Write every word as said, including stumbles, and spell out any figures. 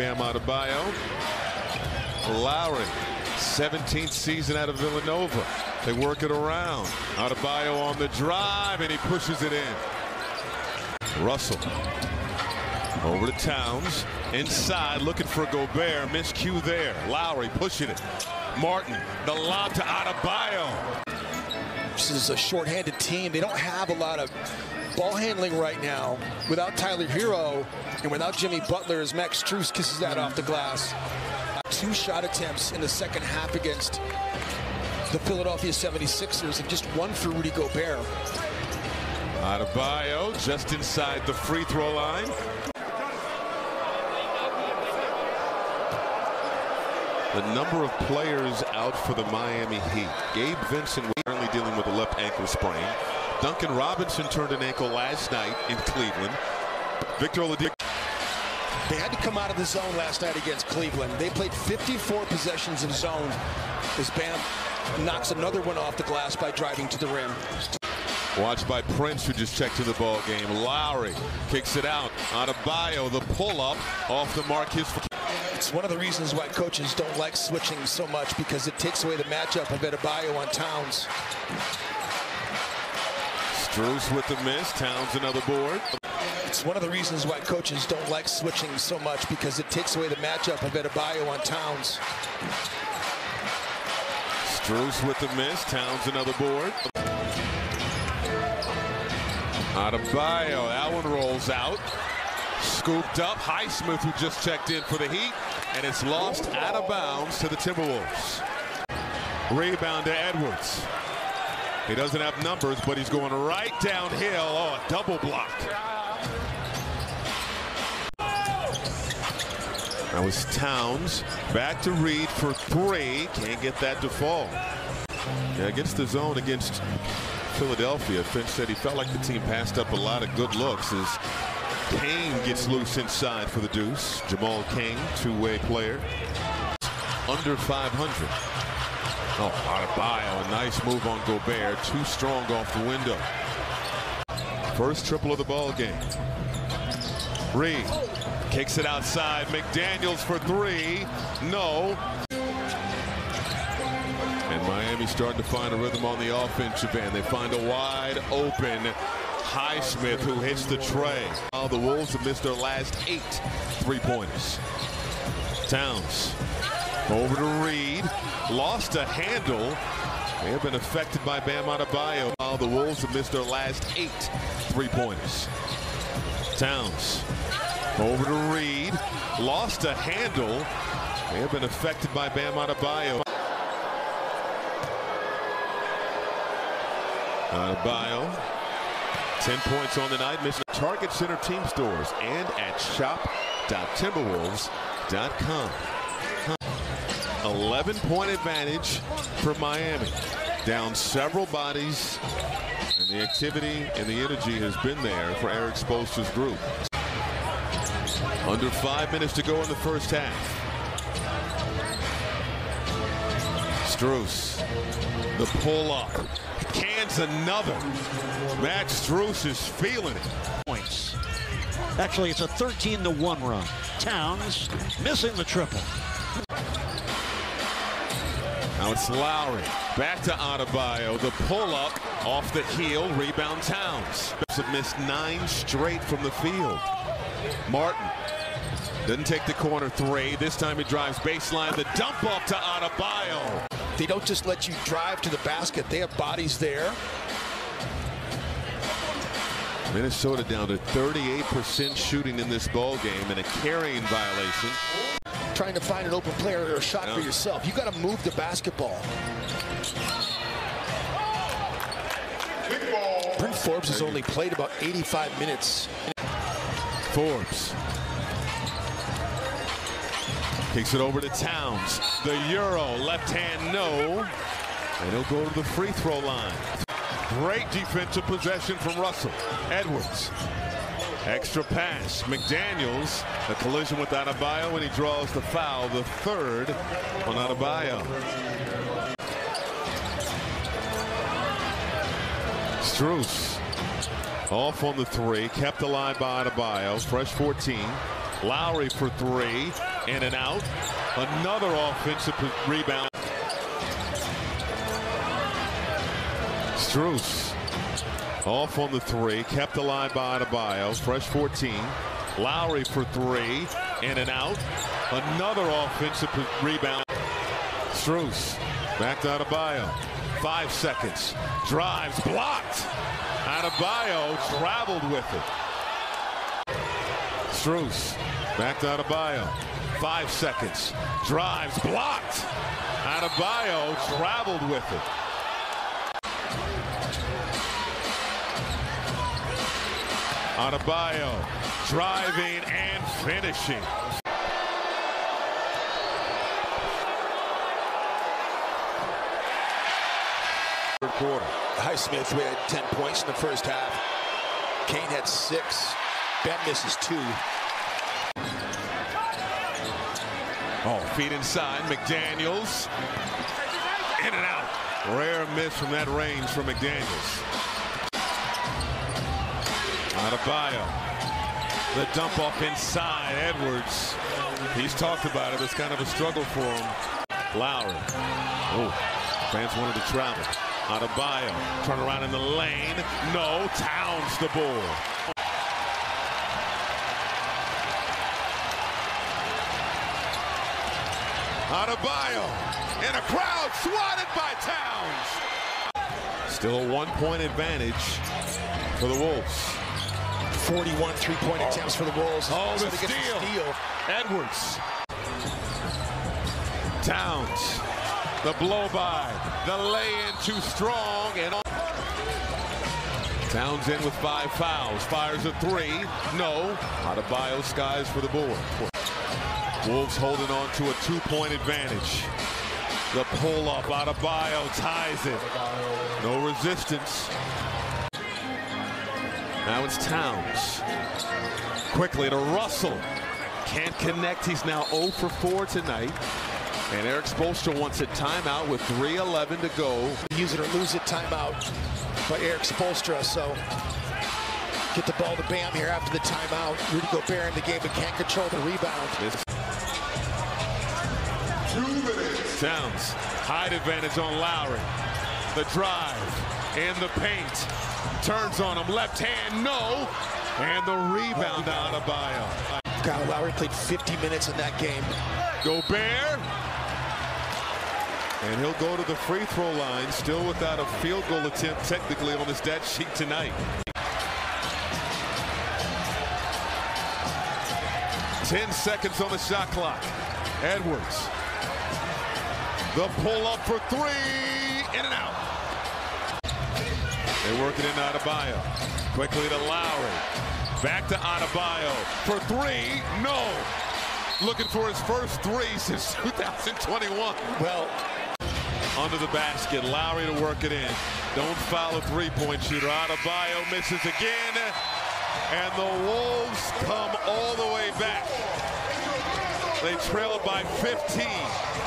Bam Adebayo. Lowry, seventeenth season out of Villanova. They work it around. Adebayo on the drive, and he pushes it in. Russell over to Towns. Inside, looking for Gobert. Miscue there. Lowry pushing it. Martin, the lob to Adebayo. This is a shorthanded team. They don't have a lot of ball handling right now. Without Tyler Hero and without Jimmy Butler, as Max Strus kisses that off the glass. Two shot attempts in the second half against the Philadelphia seventy-sixers, and just one for Rudy Gobert. Adebayo just inside the free throw line. The number of players out for the Miami Heat. Gabe Vincent currently dealing with a left ankle sprain. Duncan Robinson turned an ankle last night in Cleveland. Victor Oladipo. They had to come out of the zone last night against Cleveland. They played fifty-four possessions in zone. As Bam knocks another one off the glass by driving to the rim. Watched by Prince, who just checked to the ball game. Lowry kicks it out. Adebayo, the pull-up off the Marcus. It's one of the reasons why coaches don't like switching so much, because it takes away the matchup of Adebayo on Towns. Strus with the miss. Towns another board. It's one of the reasons why coaches don't like switching so much, because it takes away the matchup of Adebayo on Towns. Strus with the miss. Towns another board. Adebayo, that one rolls out. Scooped up. Highsmith, who just checked in for the Heat, and it's lost out of bounds to the Timberwolves. Rebound to Edwards. He doesn't have numbers, but he's going right downhill. Oh, a double block. That was Towns. Back to Reed for three. Can't get that to fall. Yeah, against the zone against Philadelphia, Finch said he felt like the team passed up a lot of good looks as Kane gets loose inside for the deuce. Jamal Kane, two-way player. Under five hundred. Oh, Adebayo, a nice move on Gobert. Too strong off the window. First triple of the ball game. Reed kicks it outside. McDaniels for three. No. And Miami's starting to find a rhythm on the offensive end. They find a wide open Highsmith, who hits the tray. Oh, the Wolves have missed their last eight three-pointers. Towns over to Reed. Lost a handle. They have been affected by Bam Adebayo. Oh, the Wolves have missed their last eight three-pointers. Towns over to Reed. Lost a handle. They have been affected by Bam Adebayo. Adebayo, ten points on the night, missing Target Center team stores and at shop dot timberwolves dot com. eleven-point advantage for Miami. Down several bodies, and the activity and the energy has been there for Eric Spoelstra's group. Under five minutes to go in the first half. Strus, the pull-up. Cans another. Max Strus is feeling it. Points. Actually, it's a thirteen to one run. Towns missing the triple. Now it's Lowry. Back to Adebayo. The pull-up off the heel. Rebound Towns. Have missed nine straight from the field. Martin doesn't take the corner three. This time he drives baseline. The dump off to Adebayo. They don't just let you drive to the basket. They have bodies there. Minnesota down to thirty-eight percent shooting in this ball game, and a carrying violation. Trying to find an open player or a shot no. for yourself. You got to move the basketball. Brent Forbes has only played about eighty-five minutes. Forbes kicks it over to Towns. The Euro, left hand, no. And he'll go to the free throw line. Great defensive possession from Russell. Edwards. Extra pass. McDaniels. A collision with Adebayo, and he draws the foul. The third on Adebayo. Strus off on the three. Kept alive by Adebayo. Fresh fourteen. Lowry for three, in and out. Another offensive rebound. Strus off on the three, kept alive by Adebayo, fresh fourteen. Lowry for three, in and out. Another offensive rebound. Strus back to Adebayo. Five seconds. Drives, blocked. Adebayo traveled with it. Strus back to Adebayo. Five seconds. Drives, blocked. Adebayo traveled with it. Adebayo driving and finishing. Third quarter. Highsmith, we had ten points in the first half. Kane had six. Ben misses two. Oh, feet inside. McDaniels. In and out. Rare miss from that range from McDaniels. Adebayo. The dump off inside. Edwards. He's talked about it. It's kind of a struggle for him. Lowry. Oh, fans wanted to travel. Adebayo. Turn around in the lane. No. Towns the ball. Adebayo, and a crowd swatted by Towns. Still a one-point advantage for the Wolves. forty-one three-point attempts for the Wolves. Oh, the steal. the steal. Edwards. Towns. The blow-by. The lay-in too strong. and Towns in with five fouls. Fires a three. No. Adebayo skies for the board. Wolves holding on to a two-point advantage. The pull-up, Adebayo ties it. No resistance. Now it's Towns. Quickly to Russell. Can't connect. He's now zero for four tonight. And Eric Spoelstra wants a timeout with three eleven to go. Use it or lose it timeout by Eric Spoelstra. So get the ball to Bam here after the timeout. Rudy Gobert in the game, but can't control the rebound. It's Towns, high advantage on Lowry. The drive in the paint. Turns on him, left hand, no. And the rebound oh, out of Adebayo. Kyle Lowry played fifty minutes in that game. Gobert. And he'll go to the free throw line, still without a field goal attempt technically on the stat sheet tonight. ten seconds on the shot clock. Edwards. The pull-up for three, in and out. They work it into Adebayo. Quickly to Lowry. Back to Adebayo for three, no. Looking for his first three since two thousand twenty-one. Well, under the basket, Lowry to work it in. Don't foul a three-point shooter. Adebayo misses again, and the Wolves come all the way back. They trail by fifteen.